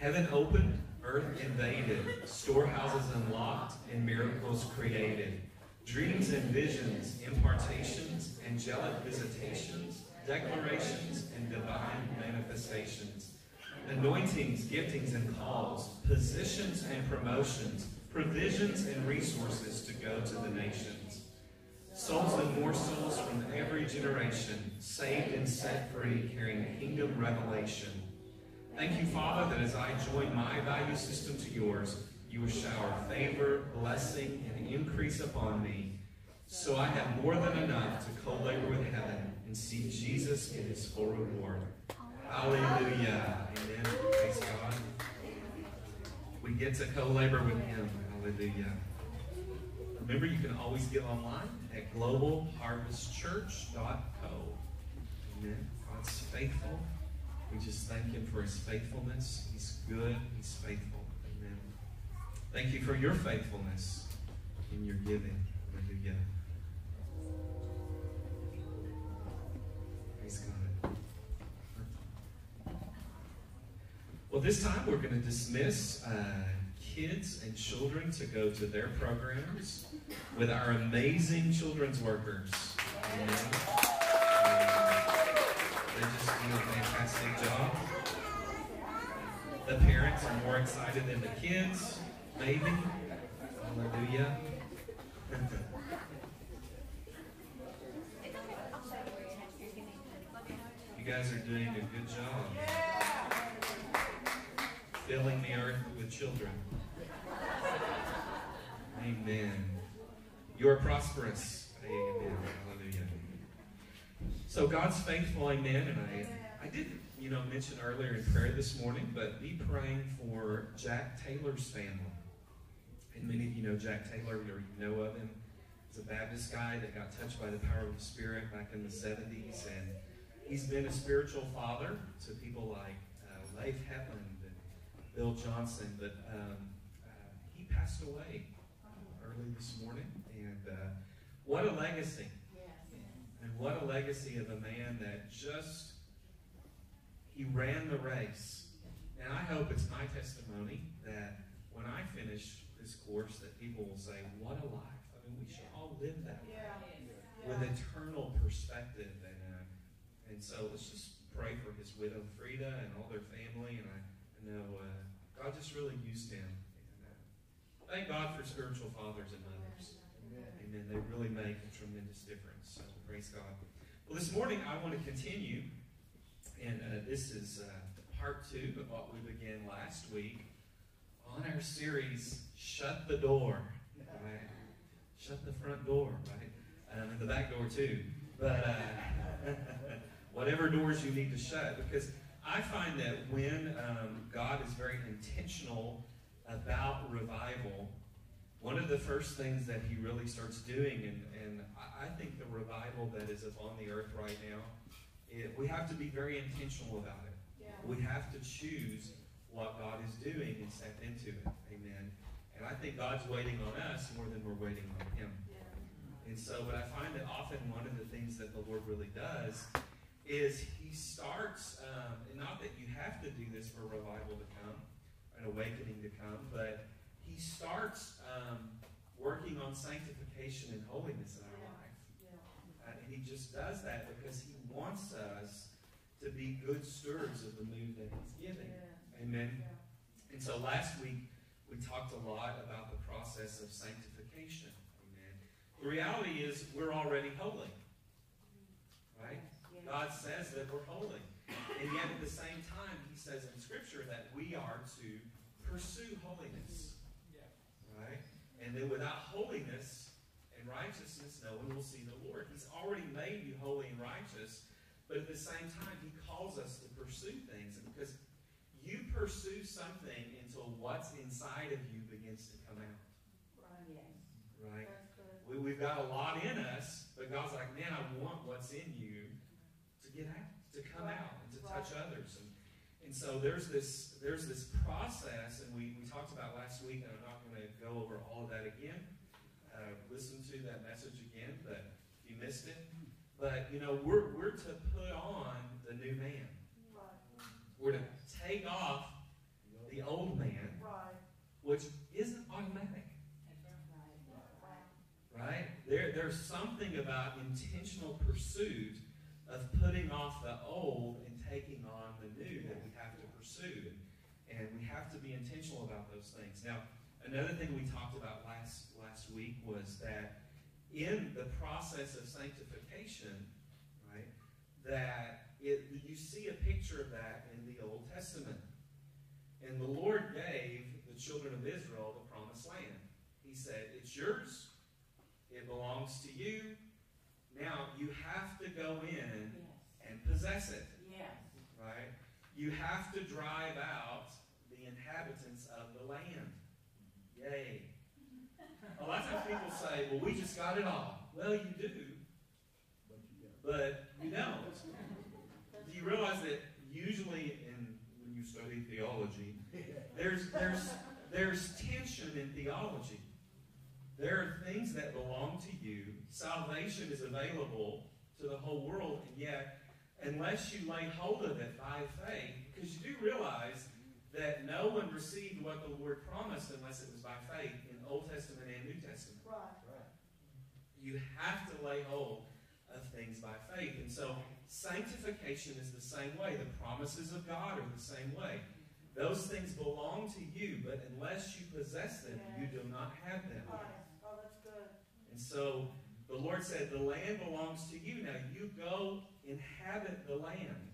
Heaven opened, earth invaded, storehouses unlocked, and miracles created. Dreams and visions, impartations, angelic visitations, declarations, and divine manifestations. Anointings, giftings, and calls, positions and promotions, provisions and resources to go to the nations. Souls and more souls from every generation, saved and set free, carrying kingdom revelation. Thank you, Father, that as I join my value system to yours, you will shower favor, blessing, and increase upon me, so I have more than enough to co-labor with heaven and see Jesus in his full reward. Hallelujah. Amen. Praise God. We get to co-labor with him. Hallelujah. Remember, you can always give online at globalharvestchurch.co. Amen. God's faithful. We just thank him for his faithfulness. He's good. He's faithful. Amen. Thank you for your faithfulness in your giving. Hallelujah. Praise God. Well, this time we're going to dismiss kids and children to go to their programs with our amazing children's workers. Amen. They just do a fantastic job. The parents are more excited than the kids, maybe. Hallelujah. You guys are doing a good job. Filling the earth with children. Amen. You are prosperous. Amen. Hallelujah. So God's faithful, amen, and I did mention earlier in prayer this morning, but be praying for Jack Taylor's family. And many of you know Jack Taylor, or you know of him. He's a Baptist guy that got touched by the power of the Spirit back in the 70s, and he's been a spiritual father to people like Leif Hepland and Bill Johnson, but he passed away early this morning, and what a legacy. And what a legacy of a man that just, he ran the race. And I hope it's my testimony that when I finish this course that people will say, what a life. I mean, we should all live that life with eternal perspective. And so let's just pray for his widow, Frieda, and all their family. And I know God just really used him. And, thank God for spiritual fathers and mothers. Amen. They really make a tremendous difference. So praise God. Well, this morning I want to continue, and this is part 2 of what we began last week on our series, Shut the Door. Right? Shut the front door, right? And the back door too. But whatever doors you need to shut, because I find that when God is very intentional about revival, one of the first things that he really starts doing, and I think the revival that is upon the earth right now, we have to be very intentional about it. Yeah. We have to choose what God is doing and step into it. Amen. And I think God's waiting on us more than we're waiting on him. Yeah. And so, but I find that often one of the things that the Lord really does is he starts, and not that you have to do this for revival to come, an awakening to come, but he starts working on sanctification and holiness in our life. Yeah. And he just does that because he wants us to be good stewards of the move that he's giving. Yeah. Amen. Yeah. And so last week, we talked a lot about the process of sanctification. Amen. The reality is we're already holy. Right? Yeah. God says that we're holy. And yet at the same time, he says in Scripture that we are to pursue holiness. Right? And then without holiness and righteousness, no one will see the Lord. He's already made you holy and righteous, but at the same time, he calls us to pursue things. And because you pursue something until what's inside of you begins to come out. Right? Yes. Right? We've got a lot in us, but God's like, man, I want what's in you to get out, to come out, and to touch others. And so there's this process, and we talked about last week, and I'm not going to go over all of that again. Listen to that message again, but if you missed it. But, we're to put on the new man. We're to take off the something about intentional pursuit of putting off the old and taking on the new that we have to pursue. And we have to be intentional about those things. Now, another thing we talked about last week was that in the process of sanctification, right, that you see a picture of that in the Old Testament. And the Lord gave the children of Israel the promised land. He said, it's yours. It belongs to you. Now, you have to go in and possess it. Yes. Right? You have to drive out the inhabitants of the land. Yay. A lot of times people say, well, we just got it all. Well, you do, but you don't. Do you realize that usually when you study theology, there's tension in theology. There are things that belong to you. Salvation is available to the whole world, and yet, unless you lay hold of it by faith, because you do realize that no one received what the Lord promised unless it was by faith in Old Testament and New Testament. Right. Right. You have to lay hold of things by faith. And so sanctification is the same way. The promises of God are the same way. Those things belong to you, but unless you possess them, you do not have them. Right. Oh, that's good. And so the Lord said, the land belongs to you. Now you go inhabit the land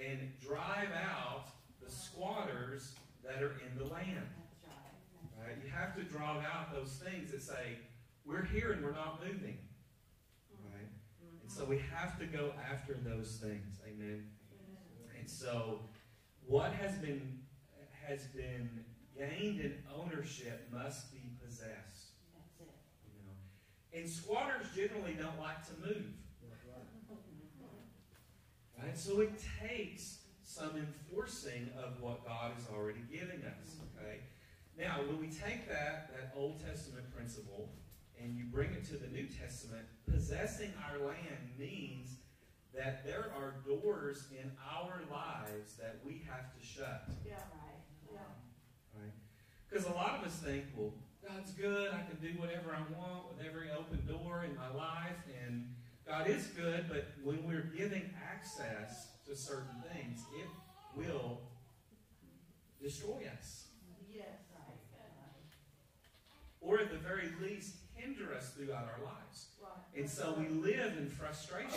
and drive out the squatters that are in the land. Right? You have to drive out those things that say, we're here and we're not moving. Right? And so we have to go after those things. Amen? And so what has been gained in ownership must be possessed. That's it. You know? And squatters generally don't like to move. Right? So it takes some enforcing of what God is already giving us. Okay? Now, when we take that Old Testament principle and you bring it to the New Testament, possessing our land means that there are doors in our lives that we have to shut. Yeah, right. Yeah. Right? Because a lot of us think, well, God's good, I can do whatever I want with every open door in my life, and God is good, but when we're giving access to certain things, it will destroy us. Yes. Or at the very least, hinder us throughout our lives. And so we live in frustration.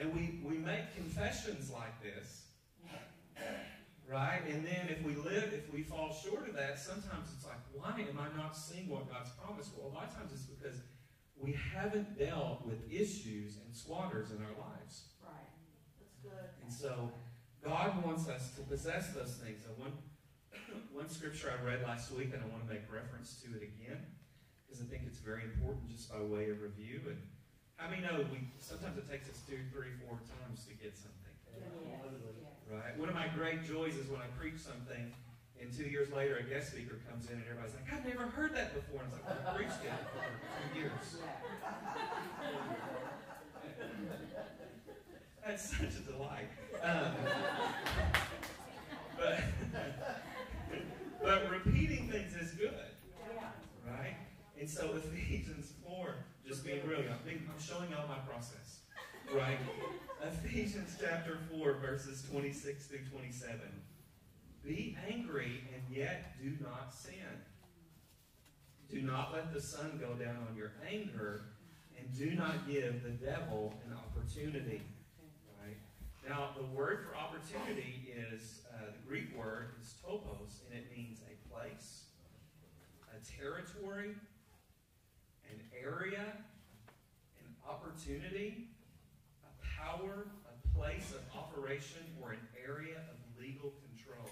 And we make confessions like this. Right? And then if we fall short of that, sometimes it's like, why am I not seeing what God's promised? Well, a lot of times it's because we haven't dealt with issues and squatters in our lives. Right. That's good. And so God wants us to possess those things. And one scripture I read last week, and I want to make reference to it again, because I think it's very important just by way of review. And how many know sometimes it takes us 2, 3, 4 times to get something. Yes. Right? One of my great joys is when I preach something, and 2 years later, a guest speaker comes in, and everybody's like, I've never heard that before. And it's like, well, I preached it for 2 years. That's such a delight. But repeating things is good. Right? And so Ephesians 4, just being real, I'm showing out my process. Right? Ephesians chapter 4, verses 26 through 27. Be angry and yet do not sin. Do not let the sun go down on your anger, and do not give the devil an opportunity. Right? Now, the word for opportunity is, the Greek word is topos, and it means a place, a territory, an area, an opportunity, a power, a place of operation, or an area of legal control.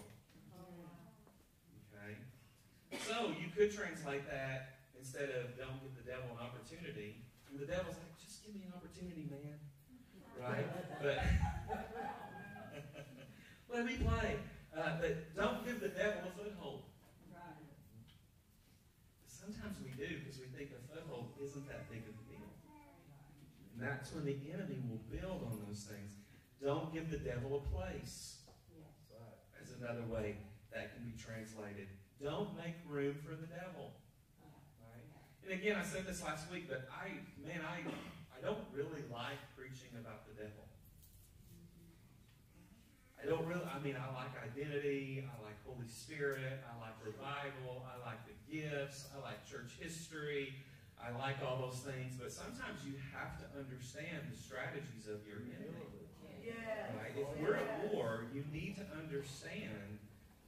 Okay? So you could translate that instead of don't give the devil an opportunity. And the devil's like, just give me an opportunity, man. Right? But let me play. But don't give the devil a foothold. Right. Sometimes we do because we think a foothold isn't that big of a deal. And that's when the enemy will build on those things. Don't give the devil a place. As another way that can be translated. Don't make room for the devil. Right? And again, I said this last week, but I don't really like preaching about the devil. I like identity, I like Holy Spirit, I like revival, I like the gifts, I like church history, I like all those things, but sometimes you have to understand the strategies of your enemy. Yes. Right? If we're at war, you need to understand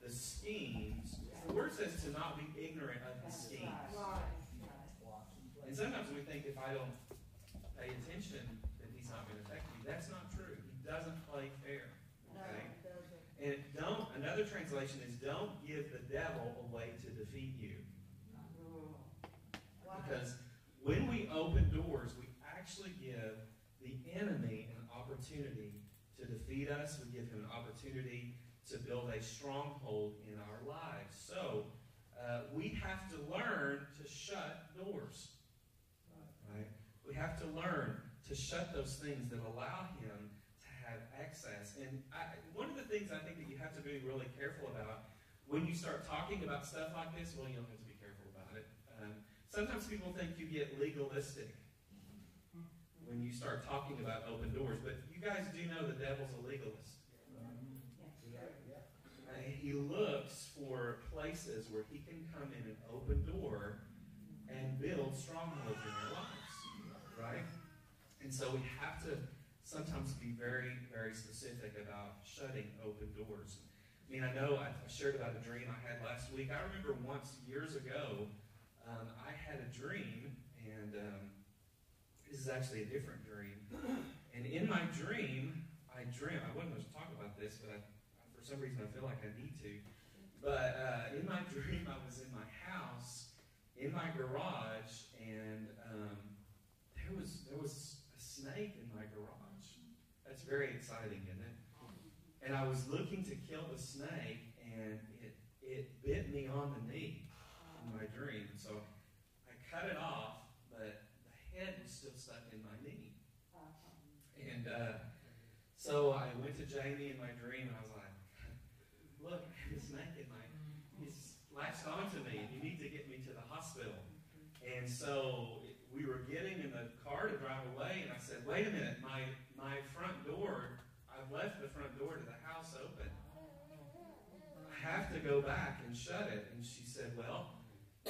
the schemes. The word says to not be ignorant of the schemes. And sometimes we think if I don't pay attention that he's not going to affect me. That's not true. He doesn't play fair. Okay? And another translation is, don't give the devil a way to defeat you. Because when we open doors, we actually give the enemy an opportunity to defeat us. We give him an opportunity to build a stronghold in our lives. So we have to learn to shut doors. Right? We have to learn to shut those things that allow him to have access. And one of the things I think that you have to be really careful about when you start talking about stuff like this, well, you don't have to be careful about it. Sometimes people think you get legalistic when you start talking about open doors, but you guys do know the devil's a legalist. He looks for places where he can come in an open door and build strongholds in our lives, right? And so we have to sometimes be very, very specific about shutting open doors. I mean, I know I shared about a dream I had last week. I remember once years ago, I had a dream, and this is actually a different dream. And in my dream, I wasn't going to talk about this, but for some reason I feel like I need to. But in my dream, I was in my house, in my garage, and there was a snake in my garage. That's very exciting, isn't it? And I was looking to kill the snake, and it bit me on the knee. My dream, and so I cut it off, but the head was still stuck in my knee. And so I went to Jamie in my dream, and I was like, "Look, the snake in he's latched onto me, and you need to get me to the hospital." And so we were getting in the car to drive away, and I said, "Wait a minute, my front door. I've left the front door to the house open. I have to go back and shut it." And she said, "Well,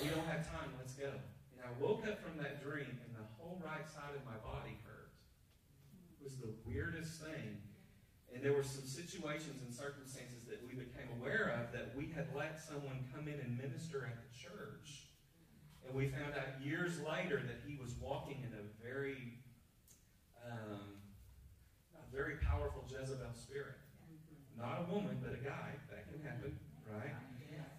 we don't have time, let's go." And I woke up from that dream, and the whole right side of my body hurt. It was the weirdest thing. And there were some situations and circumstances that we became aware of that we had let someone come in and minister at the church. And we found out years later that he was walking in a very powerful Jezebel spirit. Not a woman, but a guy. That can happen, right?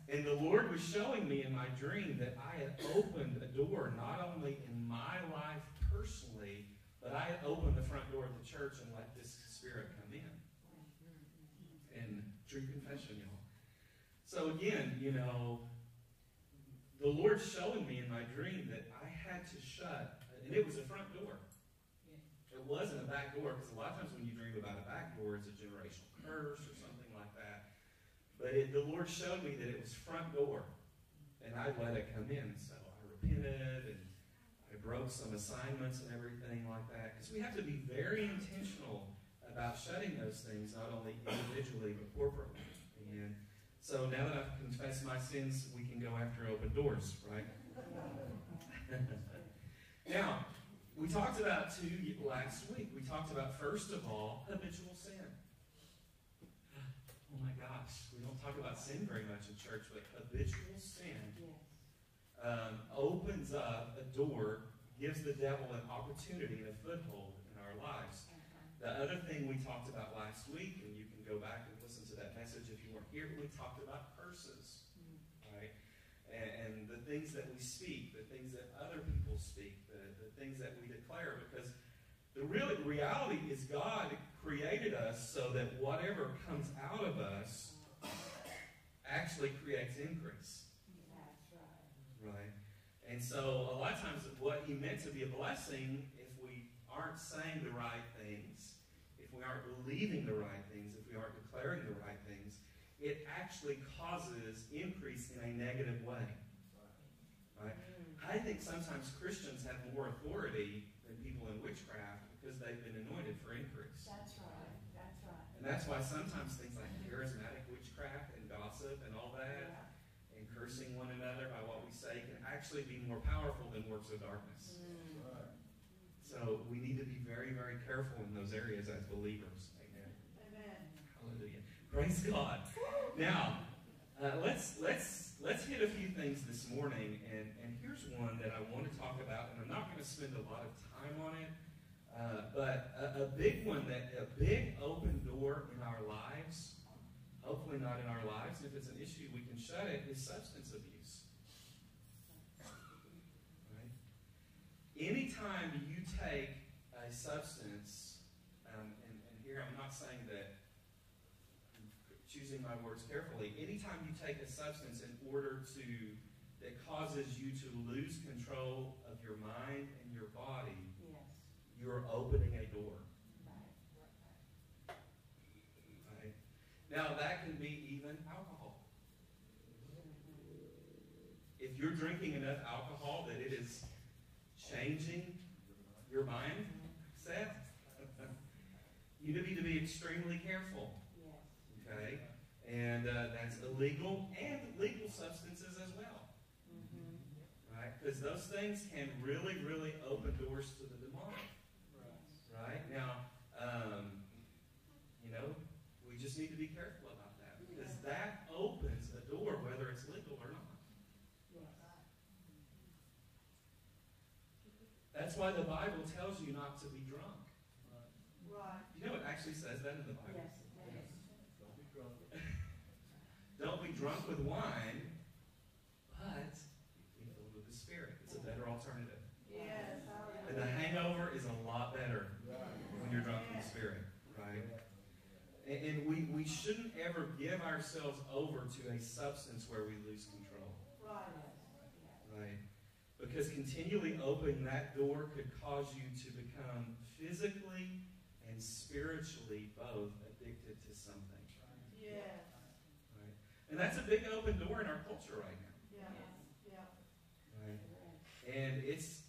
And the Lord was showing me in my dream that I had opened a door, not only in my life personally, but I had opened the front door of the church and let this spirit come in. And true confession, y'all. So again, the Lord's showing me in my dream that I had to shut, and it was a front door. It wasn't a back door, because a lot of times when you dream about a back door, it's a generational curse or something like that. But the Lord showed me that it was front door, and I let it come in. So I repented, and I broke some assignments and everything like that. Because we have to be very intentional about shutting those things, not only individually, but corporately. And so now that I've confessed my sins, we can go after open doors, right? Now, we talked about two last week. We talked about, first of all, habitual sin. Oh my gosh, we don't talk about sin very much in church, but habitual sin opens up a door, gives the devil an opportunity and a foothold in our lives. The other thing we talked about last week, and you can go back and listen to that message if you weren't here, we talked about curses, right? And the things that we speak, the things that other people speak, the things that we declare, because the real reality is God created us so that whatever comes out of us actually creates increase. That's right. Right? And so a lot of times what he meant to be a blessing, if we aren't saying the right things, if we aren't believing the right things, if we aren't declaring the right things, it actually causes increase in a negative way. Right? I think sometimes Christians have more authority than people in witchcraft because they've been anointed for increase. That's right. That's right. And that's why sometimes things like charismatic witchcraft and gossip and all that, yeah, and cursing one another by what we say can actually be more powerful than works of darkness. Mm. Right. So we need to be very, very careful in those areas as believers. Amen. Amen. Hallelujah. Praise God. Now, let's hit a few things this morning, and here's one that I want to talk about, and I'm not going to spend a lot of time on it, but a big one, that a big open door in our lives, hopefully not in our lives, if it's an issue we can shut it, is substance abuse. Right? Anytime you take a substance, and here I'm not saying that, choosing my words carefully, anytime you take a substance in order to, that causes you to lose control of your mind and your body, yes, you're opening a door. Right. Right. Now that can be even alcohol. If you're drinking enough alcohol that it is changing your mind set, you need to be extremely careful. Yes. Okay, and that's illegal and legal substances as well, mm-hmm, right? Because those things can really, really open doors to the demonic, right? Now, you know, we just need to be careful about that because that opens a door, whether it's legal or not. Yes. That's why the Bible tells you not to be drunk. Right. You know, it actually says that in the Bible. Yes, it does. Don't be drunk. Don't be drunk with wine, but be filled with the Spirit. It's a better alternative. Yes. And the hangover is a lot better when you're drunk with the Spirit, right? And we shouldn't ever give ourselves over to a substance where we lose control. Right. Right. Because continually opening that door could cause you to become physically and spiritually both addicted to something. Yes. Right. And that's a big open door in our culture right now. Yeah. Yeah. Right. And it's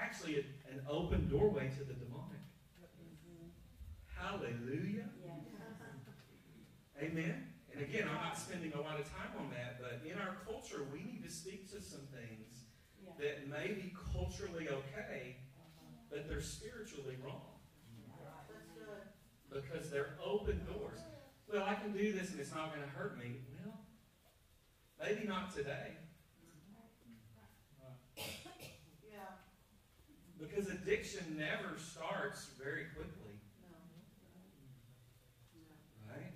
actually an open doorway to the demonic. Mm-hmm. Hallelujah. Yes. Amen. And again, I'm not spending a lot of time on that, but in our culture, we need to speak to some things, yeah, that may be culturally okay, but they're spiritually wrong. Because they're open doors. Well, I can do this and it's not going to hurt me. Well, maybe not today. Yeah. Because addiction never starts very quickly. Right?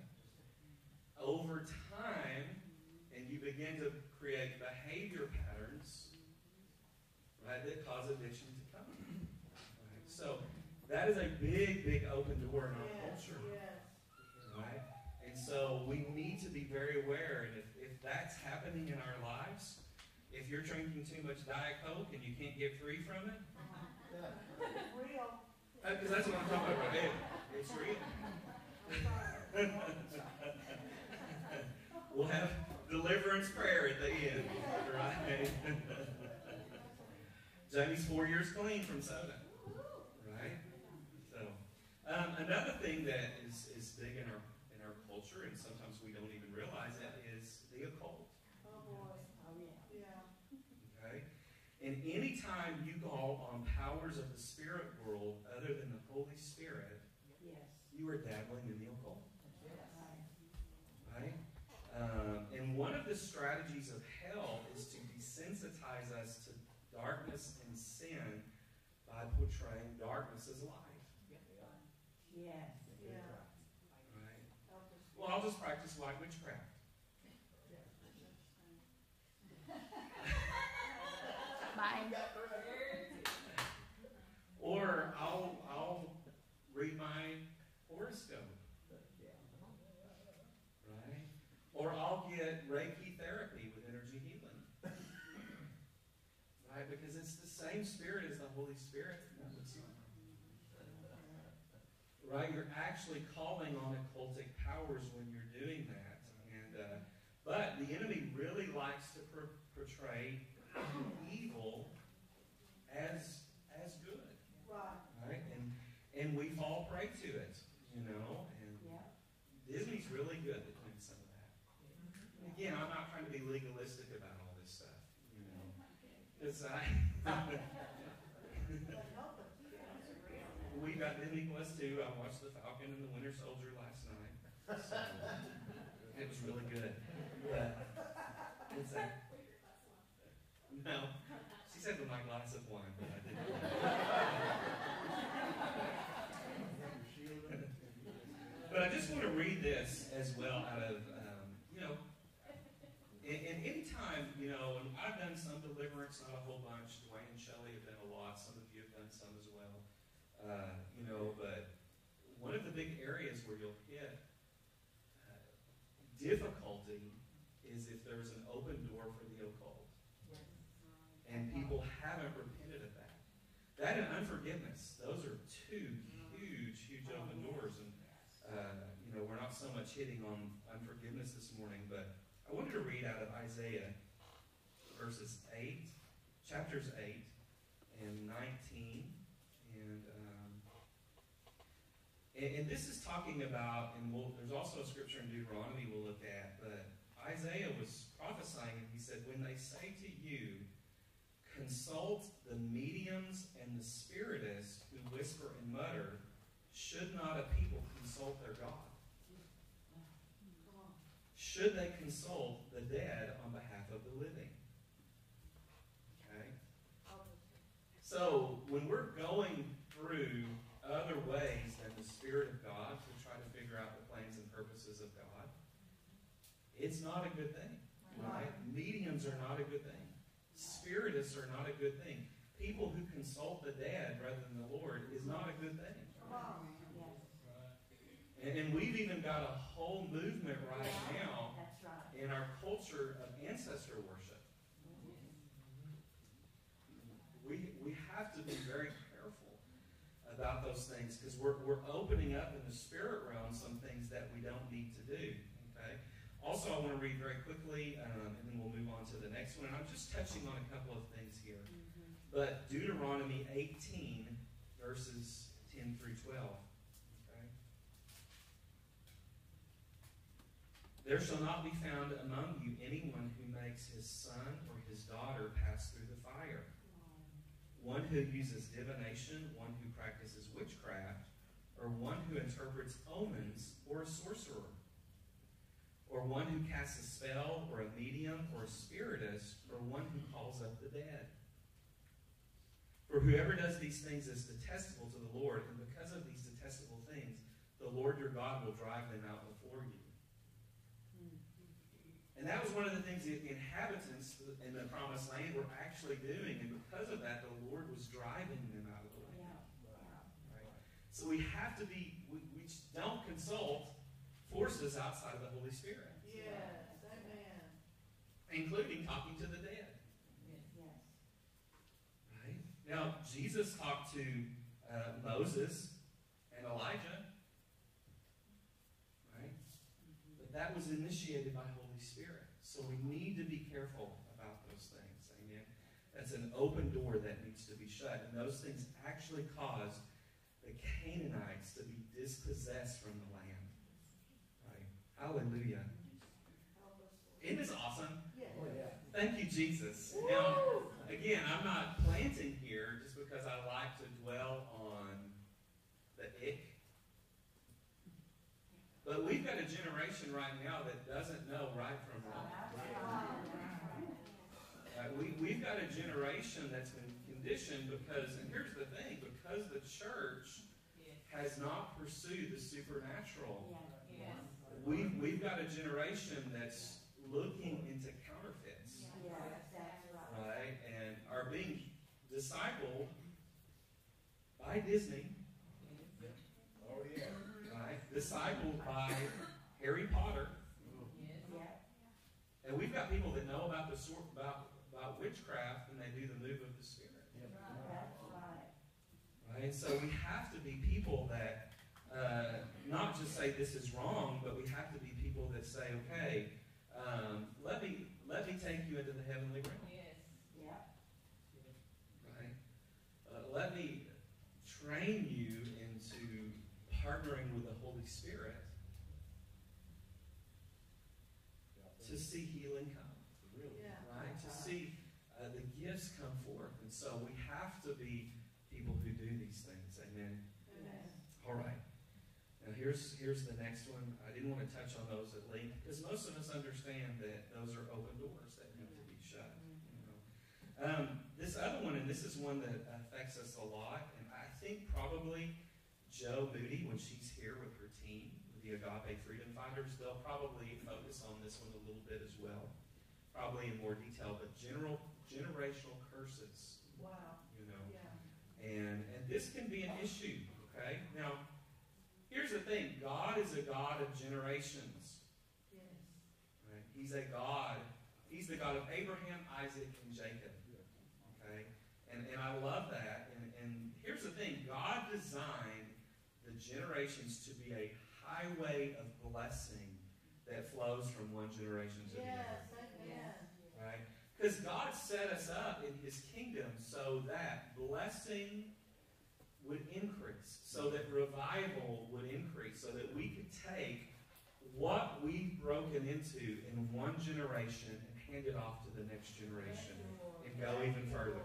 Over time, and you begin to create behavior patterns, right, that cause addiction to come. Right? So that is a big, big open door in our, yes, culture, yes, right? And so we need to be very aware, and if that's happening in our lives, if you're drinking too much Diet Coke and you can't get free from it, it's real. Because that's what I'm talking about, it's real. We'll have deliverance prayer at the end, right? Jamie's 4 years clean from soda, right? So, another thing that is big in our culture, and sometimes we don't even realize it, is the occult. Oh boy! Oh yeah. Yeah. Okay. And any time you call on powers of the spirit world other than the Holy Spirit, yes, you are dabbling in the occult. Yes. Right. And one of the strategies of hell is to desensitize us to darkness and sin by portraying darkness as light. Yes. Yeah. Right. Well, I'll just practice white witchcraft. Or I'll read my horoscope. Right. Or I'll get Reiki therapy with energy healing. Right? Because it's the same spirit as the Holy Spirit. Right? You're actually calling on occultic powers when you're doing that. And but the enemy really likes to portray evil legalistic about all this stuff. You know, it's we got Billy was too. I watched The Falcon and the Winter Soldier last night. So, it was really good. But it's no, she said with my glass of wine, but I didn't. But I just want to read this as well out of you know. And any time, you know, and I've done some deliverance, not a whole bunch. Dwight and Shelley have done a lot. Some of you have done some as well. You know, but one of the big areas where you'll hit difficulty is if there's an open door for the occult. Yes. And people haven't repented of that. That and unforgiveness, those are two huge, huge open doors. And, you know, we're not so much hitting on unforgiveness this morning, but I wanted to read out of Isaiah verses 8, chapters 8 and 19. And this is talking about, and there's also a scripture in Deuteronomy we'll look at, but Isaiah was prophesying, and he said, when they say to you, consult the mediums and the spiritists who whisper and mutter, should not a people consult their God? Should they consult the dead on behalf of the living? Okay? So, when we're going through other ways than the Spirit of God to try to figure out the plans and purposes of God, it's not a good thing. Right? Mediums are not a good thing. Spiritists are not a good thing. People who consult the dead rather than the Lord is not a good thing. And we've even got a whole movement right now in our culture of ancestor worship. We have to be very careful about those things because we're opening up in the spirit realm some things that we don't need to do. Okay. Also, I want to read very quickly, and then we'll move on to the next one. And I'm just touching on a couple of things here. But Deuteronomy 18, verses 10 through 12. Okay. There shall not be found among you anyone who makes his son or his daughter pass through the fire. One who uses divination, one who practices witchcraft, or one who interprets omens, or a sorcerer, or one who casts a spell, or a medium, or a spiritist, or one who calls up the dead. For whoever does these things is detestable to the Lord, and because of these detestable things, the Lord your God will drive them out before you. And that was one of the things that the inhabitants in the Promised Land were actually doing. And because of that, the Lord was driving them out of the land. Yeah. Right? So we have to be, we don't consult forces outside of the Holy Spirit. Yes, amen. Including talking to the dead. Yes. Right? Now, Jesus talked to Moses and Elijah. Right? But that was initiated by Holy Spirit. So we need to be careful about those things. Amen. That's an open door that needs to be shut. And those things actually caused the Canaanites to be dispossessed from the land. Right? Hallelujah. Isn't this awesome? Yeah. Oh, yeah. Thank you, Jesus. Woo! Now, again, I'm not planting here just because I like to dwell on the ick. But we've got a generation right now that doesn't know right from wrong. We've got a generation that's been conditioned because, and here's the thing, because the church has not pursued the supernatural, we've got a generation that's looking into counterfeits, right? And are being discipled by Disney. Oh, yeah. Right? Discipled by Harry Potter. And we've got people that know about the about witchcraft and they do the move of the Spirit. Right? And so we have to be people that not just say this is wrong, but we have to be people that say, okay, let me take you into the heavenly realm. Right? Let me train you into partnering with the Holy Spirit to see healing come. really, right? To see the gifts come forth. And so we have to be people who do these things. Amen? Amen. All right. Now here's the next one. I didn't want to touch on those at length, because most of us understand that those are open doors that have to be shut. You know? This other one, and this is one that affects us a lot, and I think probably Joe Moody, when she's here with her team, with the Agape Freedom Finders, they'll probably focus on this one a little bit as well, probably in more detail, but generational curses. Wow. You know, yeah. And this can be an issue, okay? Now, here's the thing. God is a God of generations. Yes. Right? He's a God. He's the God of Abraham, Isaac, and Jacob. Okay? And I love that. And here's the thing. God designed the generations to be a highway of blessing that flows from one generation to the other. Yes. Right? Because God set us up in His kingdom so that blessing would increase, so that revival would increase, so that we could take what we've broken into in one generation and hand it off to the next generation and go even further.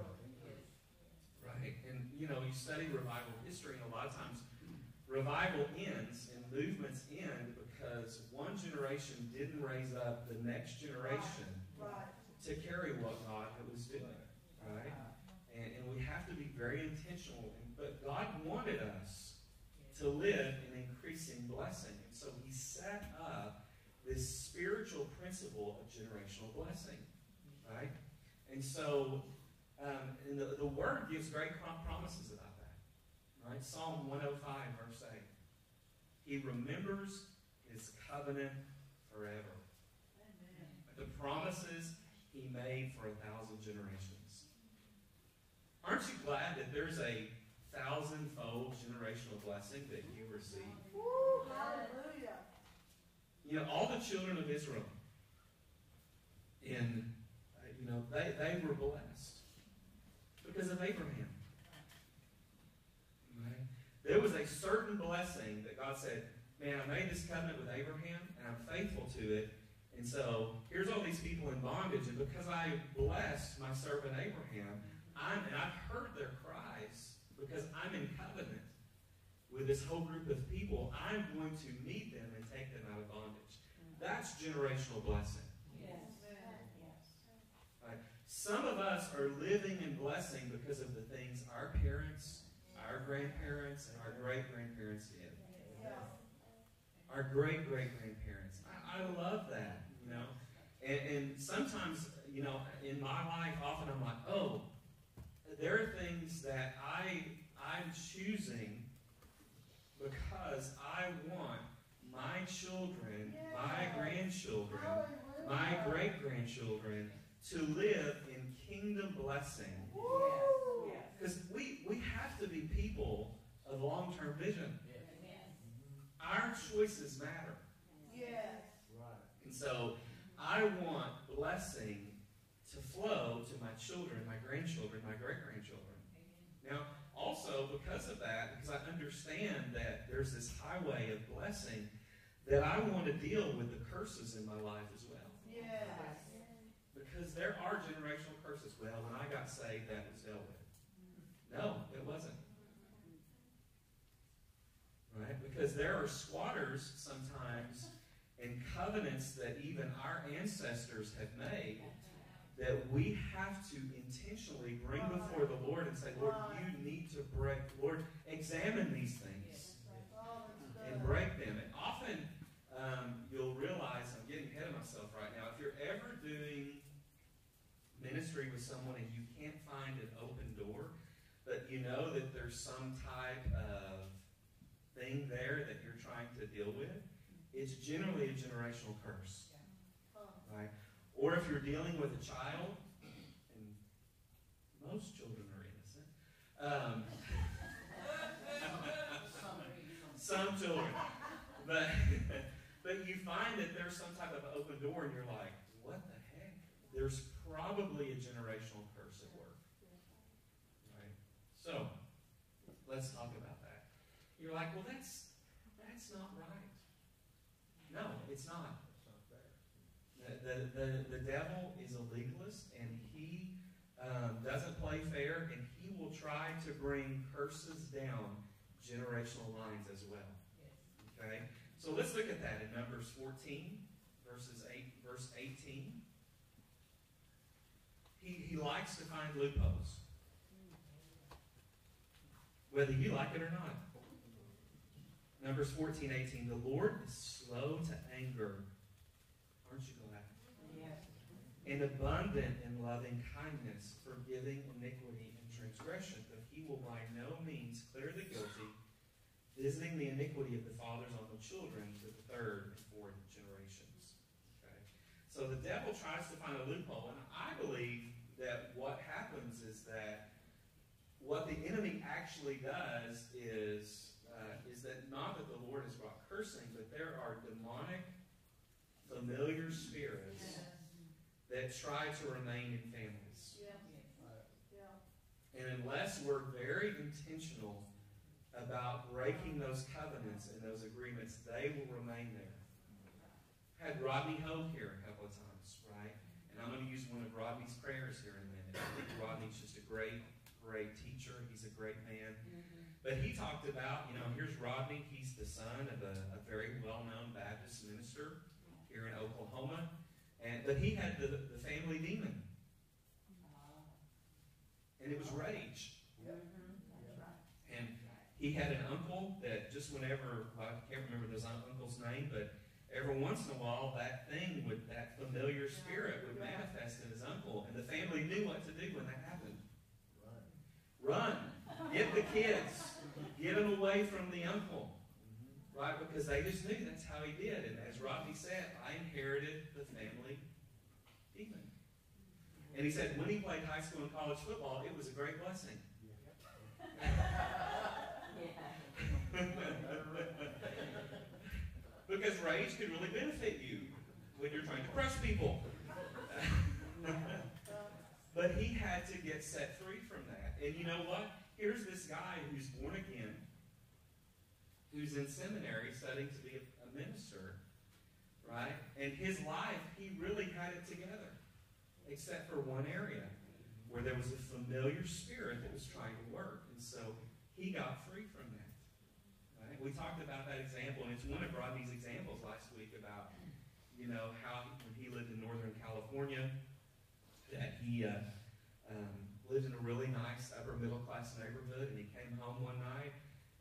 Right? And, you know, you study revival history, and a lot of times revival ends and movements end because one generation didn't raise up the next generation to carry what God was doing. Right? And we have to be very intentional. But God wanted us to live in increasing blessing. And so He set up this spiritual principle of generational blessing. Right? And so and the Word gives great promises about that. Right? Psalm 105, verse 8. He remembers His covenant forever. Amen. The promises He made for 1,000 generations. Aren't you glad that there's a 1,000-fold generational blessing that you receive? Woo, hallelujah. You know, all the children of Israel, you know, they were blessed because of Abraham. Right? There was a certain blessing that God said, man, I made this covenant with Abraham, and I'm faithful to it. And so, here's all these people in bondage, and because I blessed my servant Abraham, I've heard their cries because I'm in covenant with this whole group of people. I'm going to meet them and take them out of bondage. That's generational blessing. Yes. Yes. Right. Some of us are living in blessing because of the things our parents, our grandparents, and our great-grandparents did. Yes. Our great-great-grandparents. I love that, you know. And sometimes, you know, in my life, often I'm like, oh, there are things that I'm choosing because I want my children, my grandchildren, my great-grandchildren to live in kingdom blessing. Because we have to be people of long-term vision. Yes. Our choices matter. Yes. Right. And so I want blessing to flow to my children, my grandchildren, my great-grandchildren. Now, also, because of that, because I understand that there's this highway of blessing, that I want to deal with the curses in my life as well. Yes. Because there are generational curses. Well, when I got saved, that was dealt with. No, it wasn't. Right? Because there are squatters sometimes and covenants that even our ancestors have made that we have to intentionally bring before the Lord and say, Lord, you need to break. Lord, examine these things and break them. And often you'll realize, I'm getting ahead of myself right now, if you're ever doing ministry with someone and you can't find an open door, but you know that there's some type of thing there that you're trying to deal with, it's generally a generational curse. Right? Or if you're dealing with a child, and most children are innocent. Some children. But you find that there's some type of open door, and you're like, what the heck? There's probably a generational curse at work. Right? So, let's talk about that. You're like, well, that's not right. No, it's not. That's not fair. The, the, the devil is a legalist, and he doesn't play fair, and he will try to bring curses down generational lines as well. Yes. Okay? So let's look at that in Numbers 14, verse 18. He likes to find loopholes, whether you like it or not. Numbers 14, 18. The Lord is slow to anger. Aren't you glad? Yes. And abundant in loving kindness, forgiving iniquity and transgression. But he will by no means clear the guilty, visiting the iniquity of the fathers on the children to the third and fourth generations. Okay? So the devil tries to find a loophole. And I believe that what happens is that what the enemy actually does is that not that the Lord has brought cursing, but there are demonic, familiar spirits that try to remain in families. Yeah. Yeah. And unless we're very intentional about breaking those covenants and those agreements, they will remain there. I had Rodney Ho here a couple of times, right? And I'm going to use one of Rodney's prayers here in a minute. I think Rodney's just a great teacher. He's a great man. Mm-hmm. But he talked about, you know, here's Rodney. He's the son of a very well-known Baptist minister here in Oklahoma. But he had the family demon. And it was rage. Yeah. And he had an uncle that just whenever, I can't remember this uncle's name, but every once in a while that familiar spirit would manifest in his uncle. And the family knew what to do when that happened. Run. Get the kids. Get them away from the uncle. Right? Because they just knew that's how he did. And as Rodney said, I inherited the family demon. And he said when he played high school and college football, it was a great blessing. Because rage can really benefit you when you're trying to crush people. But he had to get set free from that. And you know what? Here's this guy who's born again, who's in seminary studying to be a minister, right? And his life, he really had it together, except for one area where there was a familiar spirit that was trying to work. And so he got free from that. Right? We talked about that example, and it's one of Rodney's examples last week about, you know, how when he lived in Northern California, that he lived in a really nice upper-middle-class neighborhood, and he came home one night,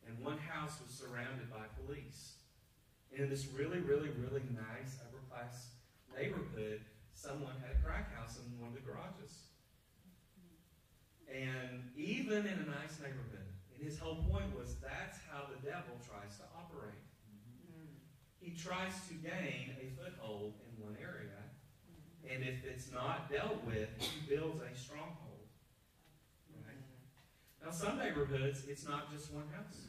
and one house was surrounded by police. And in this really, really, really nice upper-class neighborhood, someone had a crack house in one of the garages. And even in a nice neighborhood, and his whole point was that's how the devil tries to operate. He tries to gain a foothold in one area, and if it's not dealt with, he builds a stronghold. Right? Now, some neighborhoods, it's not just one house.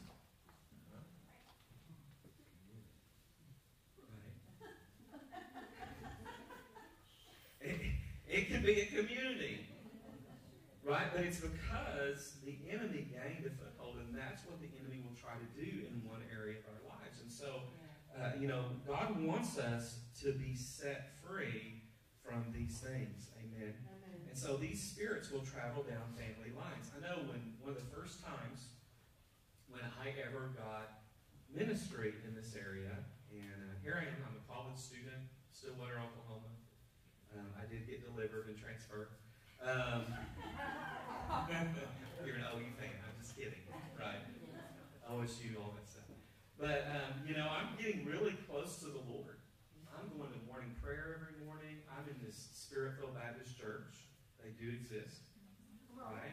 Right? It can be a community. Right? But it's because the enemy gained a foothold, and that's what the enemy will try to do in one area of our lives. And so, you know, God wants us to be set free from these things. Amen. Amen. And so these spirits will travel down family lines. I know when one of the first times when I ever got ministry in this area, and here I am, I'm a college student, Stillwater, Oklahoma. I did get delivered and transferred. You're an OU fan, I'm just kidding, right? OSU, all that stuff. But, you know, I'm getting really close to the Lord. I'm going to morning prayer every morning. I'm in this Spirit-filled Baptist church. They do exist, right?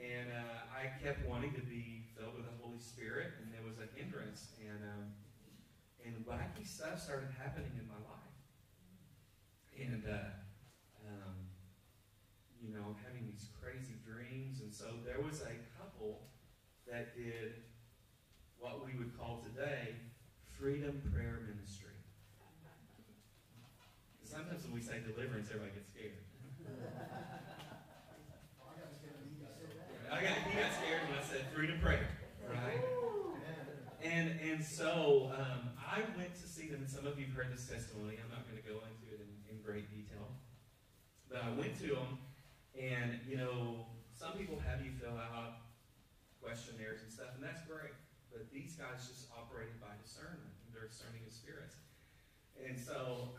And I kept wanting to be filled with the Holy Spirit, and there was a hindrance, and wacky stuff started happening in my life. And you know, having these crazy dreams, and so there was a couple that did what we would call today freedom prayer ministry. Sometimes when we say deliverance, everybody gets scared. He got scared when I said freedom prayer, right? And so I went to see them, and some of you have heard this testimony. I'm not going to go into it in great detail. were discerning of spirits. And so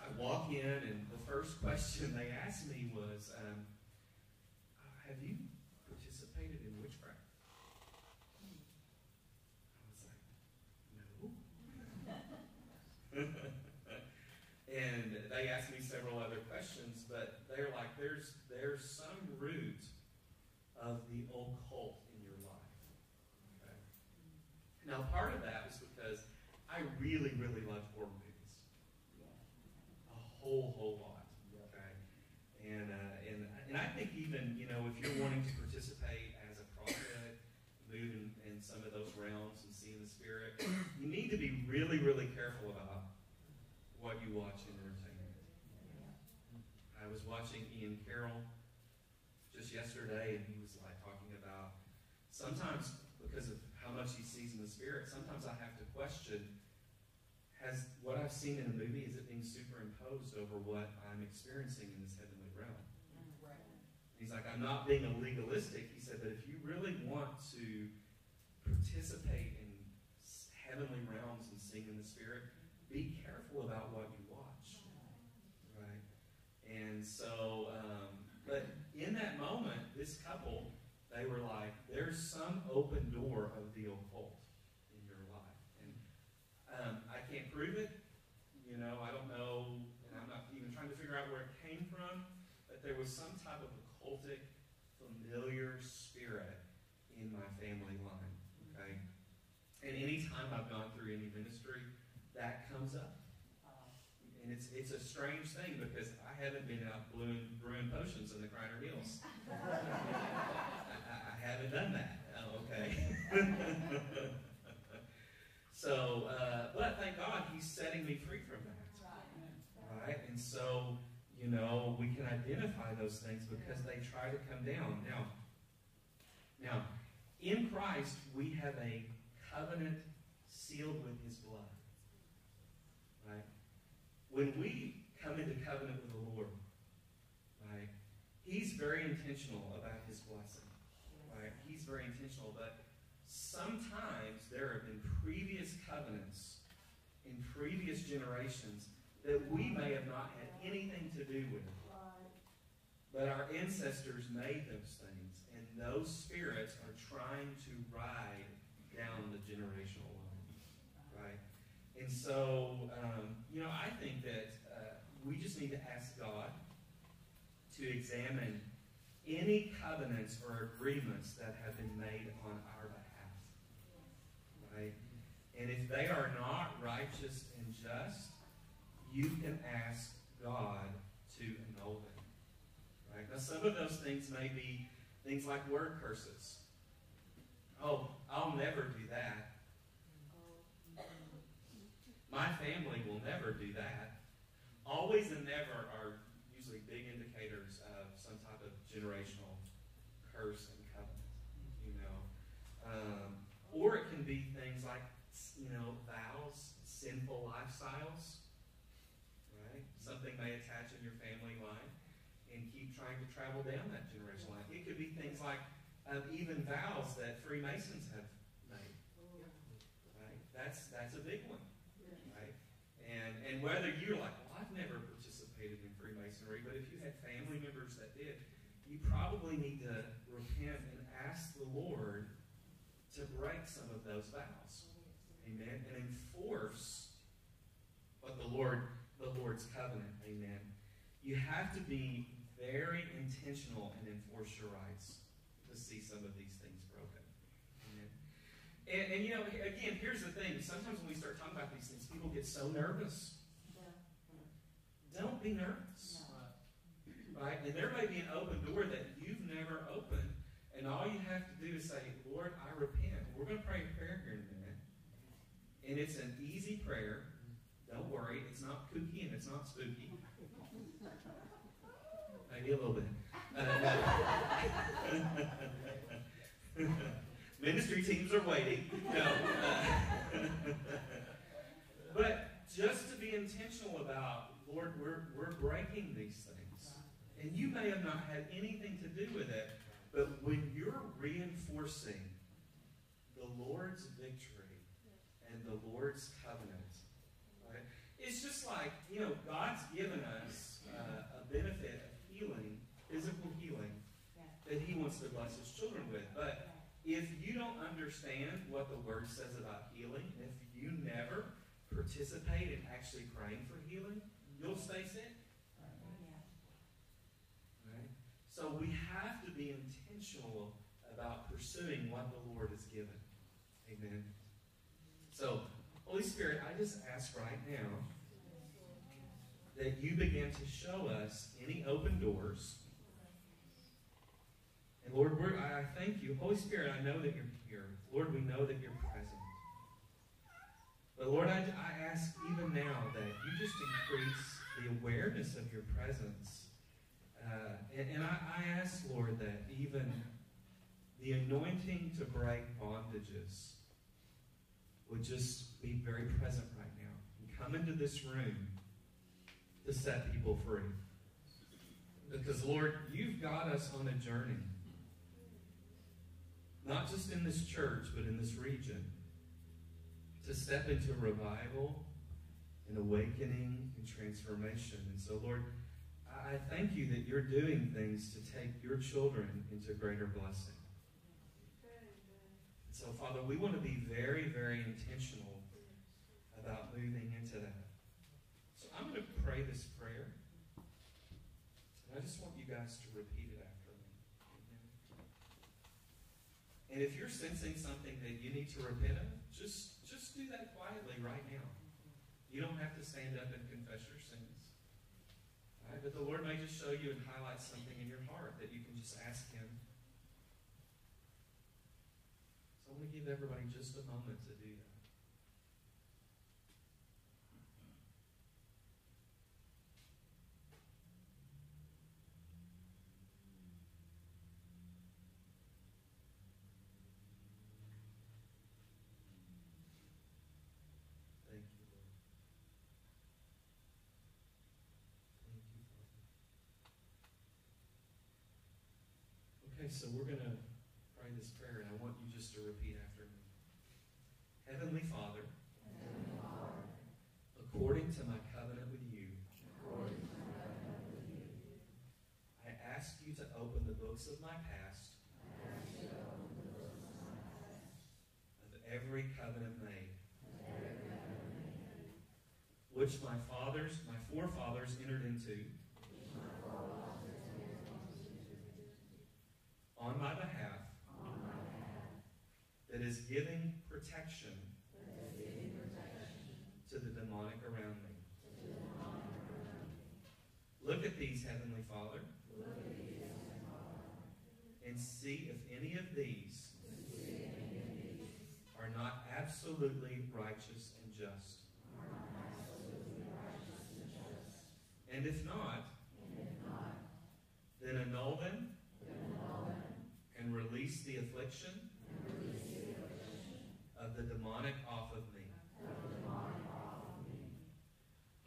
I walk in, and the first question they asked me was, have you participated in witchcraft? I was like, no. And they asked me several other questions, but they're like, there's some root of the occult in your life. Okay? Now, part of that was because I really, really loved horror movies. A whole lot. Okay? And I think even, you know, if you're wanting to participate as a prophet, move in some of those realms and see in the spirit, you need to be really, really careful about what you watch in entertainment. I was watching Ian Carroll just yesterday, and he was like talking about, sometimes because of how much he sees in the spirit, sometimes I have to question, has what I've seen in a movie, is it being superimposed over what I'm experiencing in this heavenly realm? Right. He's like, I'm not being a legalistic. He said, but if you really want to participate in heavenly realms and sing in the spirit, be careful about what you watch, right? And so, but in that moment, this couple, they were like, there's some open door of the occult in your life. And I can't prove it, you know, I don't know, and I'm not even trying to figure out where it came from, but there was some type of occultic, familiar spirit in my family line, okay? And any time I've gone through any ministry, that comes up. And it's a strange thing because I haven't been out brewing potions in the Crider Hills. I haven't done that. Oh, okay. So, but thank God he's setting me free from that. Right? And so, you know, we can identify those things because they try to come down. Now, in Christ, we have a covenant sealed with his blood. Right? When we come into covenant with the Lord, right, he's very intentional about his blessing. Right? He's very intentional, but sometimes there have been previous covenants in previous generations that we may have not had anything to do with. But our ancestors made those things, and those spirits are trying to ride down the generational line. Right? And so, you know, I think that we just need to ask God to examine any covenants or agreements that have been made on our behalf, right? And if they are not righteous and just, you can ask God to annul them, right? Now, some of those things may be things like word curses. Oh, I'll never do that. My family will never do that. Always and never are usually big indicators of some type of generational curse and covenant, you know. Or it can be things like, you know, vows, sinful lifestyles, right? Something may attach in your family line and keep trying to travel down that generational line. It could be things like even vows that Freemasons have made, right? That's a big one. Right? And whether you're like, well, I've never participated in Freemasonry, but if you had family members that did, you probably need to repent and ask the Lord to break some of those vows. Amen? And enforce what the Lord's covenant. Amen? You have to be very intentional and enforce your rights to see some of these things broken. Amen? And, you know, again, here's the thing. Sometimes when we start talking about these things, people get so nervous. Yeah. Don't be nervous. No. Right? And there may be an open door that you've never opened, and all you have to do is say, Lord, I repent. We're going to pray a prayer here in a minute. And it's an easy prayer. Don't worry. It's not kooky and it's not spooky. Maybe a little bit. Ministry teams are waiting. No. But just to be intentional about, Lord, we're breaking these things. And you may have not had anything to do with it, but when you're reinforcing the Lord's victory and the Lord's covenant. Right? It's just like, you know, God's given us a benefit of healing, physical healing, that He wants to bless His children with. But if you don't understand what the Word says about healing, if you never participate in actually praying for healing, you'll stay sick. Right? So we have to be intentional about pursuing what the Lord has given. Amen. So, Holy Spirit, I just ask right now that you begin to show us any open doors. And Lord, I thank you. Holy Spirit, I know that you're here. Lord, we know that you're present. But Lord, I ask even now that you just increase the awareness of your presence. And I ask, Lord, that even the anointing to break bondages would just be very present right now and come into this room to set people free. Because, Lord, you've got us on a journey, not just in this church, but in this region, to step into revival and awakening and transformation. And so, Lord, I thank you that you're doing things to take your children into greater blessing. So, Father, we want to be very, very intentional about moving into that. So I'm going to pray this prayer, and I just want you guys to repeat it after me. Amen. And if you're sensing something that you need to repent of, just do that quietly right now. You don't have to stand up and confess your sins. Right, but the Lord may just show you and highlight something in your heart that you can just ask Him. So I'm going to give everybody just a moment to do that. So we're going to pray this prayer, and I want you just to repeat after me. Heavenly Father, according to my covenant with you, I ask you to open the books of my past, of every covenant made, which my forefathers entered into, on my behalf, that is giving protection to the demonic around me. Look at these, Heavenly Father, and see if any of these are not absolutely righteous and just. And if not, then annul them and release the affliction of the demonic off of me.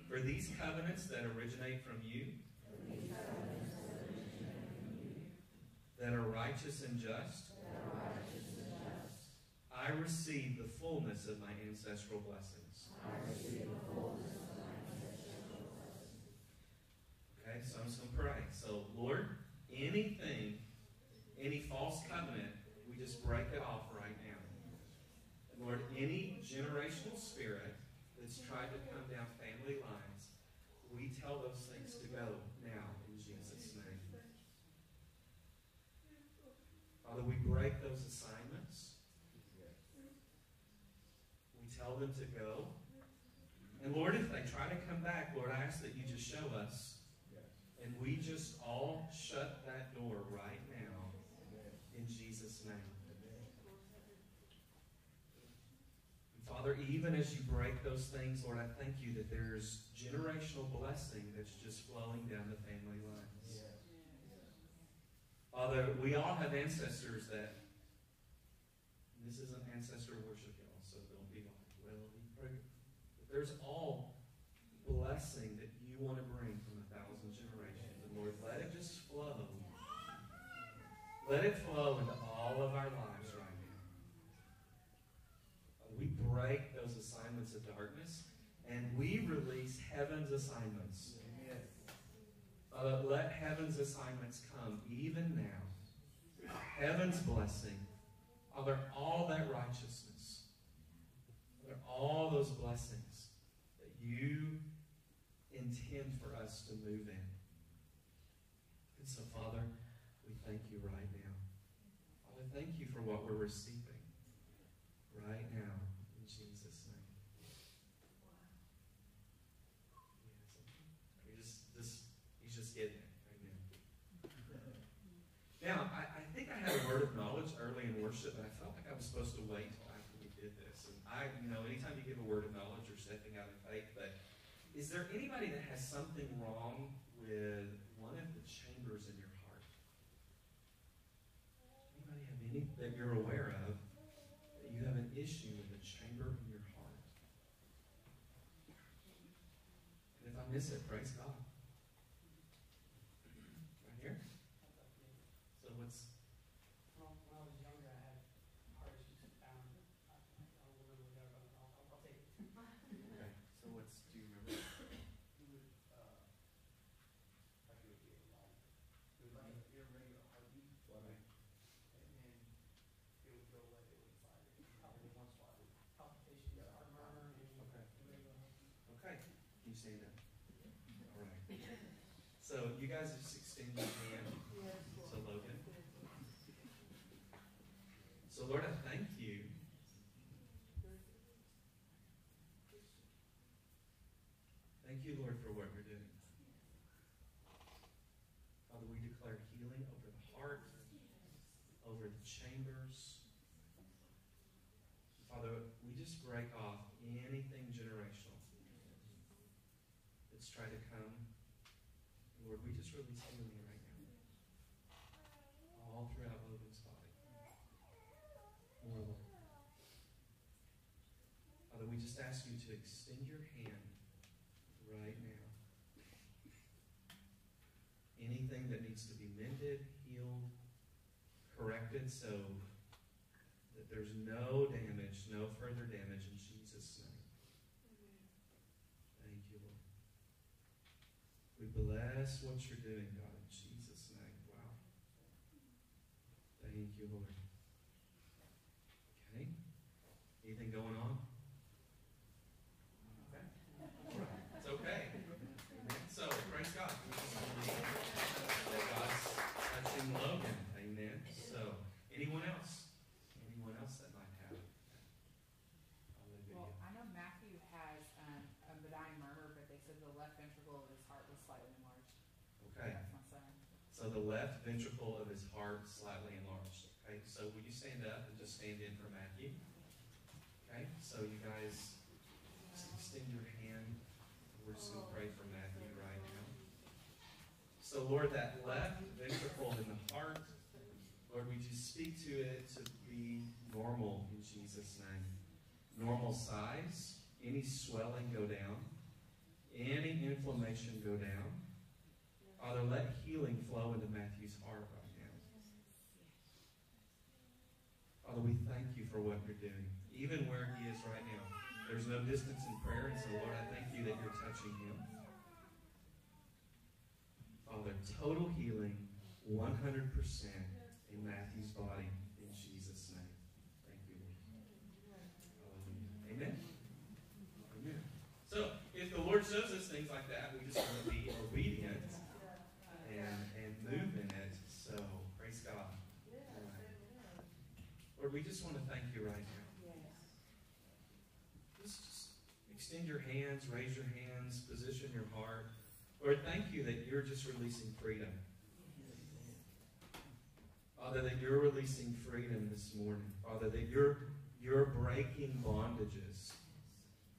For these covenants that originate from you, that are righteous and just, I receive the fullness of my ancestral blessings. Okay, so I'm just going to pray. So, Lord, any false covenant, we just break it off right now. And Lord, any generational spirit that's tried to come down family lines, we tell those things to go now in Jesus' name. Father, we break those assignments. We tell them to go. And Lord, if they try to come back, Lord, I ask that you just show us. And we just all shut that door right now in Jesus' name. And Father, even as you break those things, Lord, I thank you that there's generational blessing that's just flowing down the family lines. Father, we all have ancestors that, this isn't ancestor worship, y'all, so don't be like, well, there's all blessing that you want to bring from 1,000 generations. And Lord, let it just flow. Let it flow into all of our lives right now. We break those assignments. and we release heaven's assignments. Let heaven's assignments come even now. Heaven's blessing. Father, all that righteousness. Father, all those blessings that you intend for us to move in. And so, Father, we thank you right now. Father, thank you for what we're receiving right now in Jesus' name. He's just getting it right now. Now, I think I had a word of knowledge early in worship, but I felt like I was supposed to wait until after we did this. And anytime you give a word of knowledge, you're stepping out in faith. But is there anybody that has something wrong with one of the chambers in your heart? Anybody have any that you're aware of that you have an issue with a chamber in your heart? And if I miss it, praise God. Right here? So what's... Well, when I was younger, I had heart issues found. I don't remember that, but I'll take it. Okay. So what's... Do you remember? It was like an irregular heartbeat. Okay. And then it would go like it would fire. Probably once in a while. Palpitations, heart murmur, and irregular heartbeat. Okay. You say that. All right. So you guys have extended your hand to Logan. So Lord, I thank you Lord, for what you're doing. Father, we declare healing over the heart, over the chambers. Father, we just break off anything generational that's tried to come. Lord, we just release healing right now. All throughout Logan's body. More, Lord. Father, we just ask you to extend your hand right now. Anything that needs to be mended, healed, corrected, so that there's no damage, no further damage in Jesus' name. Thank you, Lord. We bless what you're doing, God, in Jesus' name. Wow. Thank you, Lord. Okay. Anything going on? Okay. All right. It's okay. So, praise God. That God's touching Logan. Amen. So, anyone else? Anyone else that might have? Well, I know Matthew has a benign murmur, but they said the left ventricle of his heart was slightly enlarged. Okay. That's my son. So the left ventricle of his heart slightly enlarged. Okay. So will you stand up and just stand in for Matthew? Okay. So you guys just extend your hand. We're just going to pray for Matthew right now. So Lord, that left ventricle in the heart, Lord, we just speak to it to be normal in Jesus' name. Normal size, any swelling go down, any inflammation go down. Father, let healing flow into Matthew's heart right now. Father, we thank you for what you're doing, even where he is right now. There's no distance in prayer, and so Lord, I thank you that you're touching him. Father, total healing, 100% in Matthew's body, in Jesus' name. Thank you, Lord. Amen? Amen. So, if the Lord shows us things like that, we just want to be obedient and move in it. So, praise God. Right. Lord, we just want to thank you right now. Just extend your hands, raise your hands, position your heart. Lord, thank you that you're just releasing freedom. Father, that you're releasing freedom this morning. Father, that you're breaking bondages.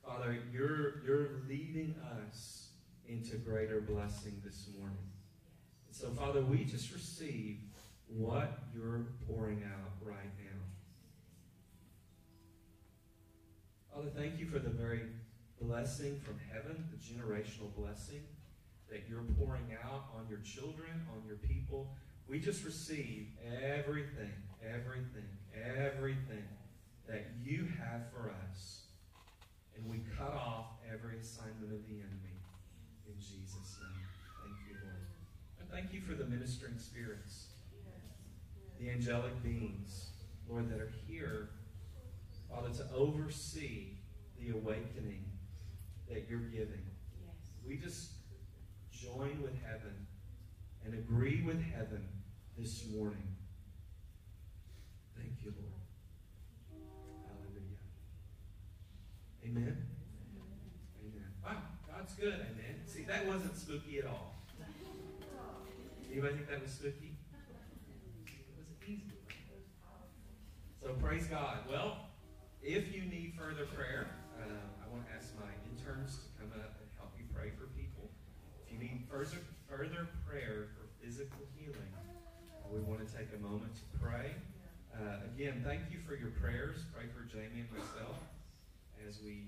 Father, you're leading us into greater blessing this morning. And so, Father, we just receive what you're pouring out right now. Father, thank you for the very blessing from heaven, the generational blessing that you're pouring out on your children, on your people. We just receive everything that you have for us. And we cut off every assignment of the enemy. In Jesus' name. Thank you, Lord. And thank you for the ministering spirits, the angelic beings, Lord, that are here, Father, to oversee the awakening that you're giving. Yes. We just join with heaven and agree with heaven this morning. Thank you, Lord. Hallelujah. Amen. Amen. Wow, God's good. Amen. See, that wasn't spooky at all. Anybody think that was spooky? It was easy. So praise God. Well, if you need further prayer, I want to ask my interns to come up and help you pray for people. If you need further prayer for physical healing, we want to take a moment to pray. Again, thank you for your prayers. Pray for Jamie and myself as we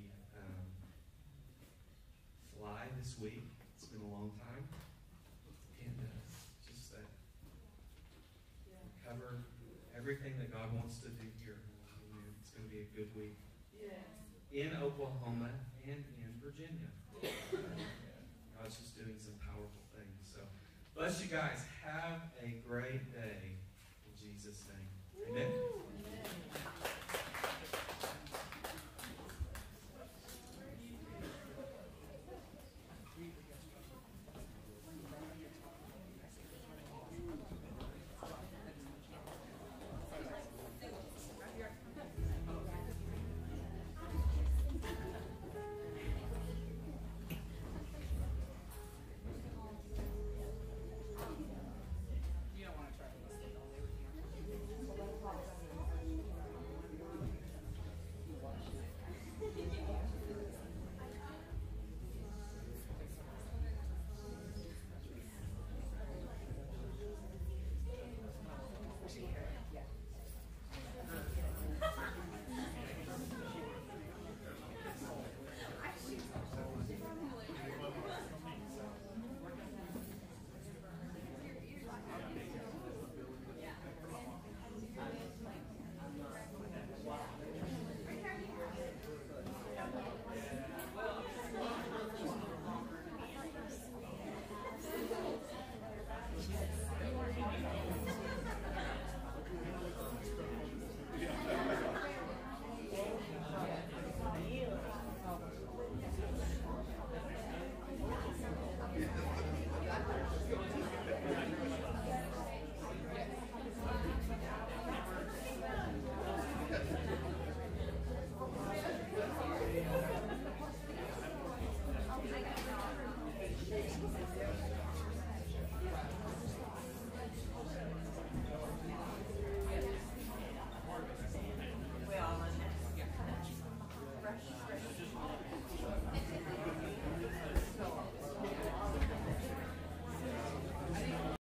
fly this week. It's been a long time. And just that cover everything that God wants to do here. Amen. It's going to be a good week. Yes. In Oklahoma and in Virginia. God's just doing some powerful things. So bless you guys. Have a great day. In Jesus' name. Amen.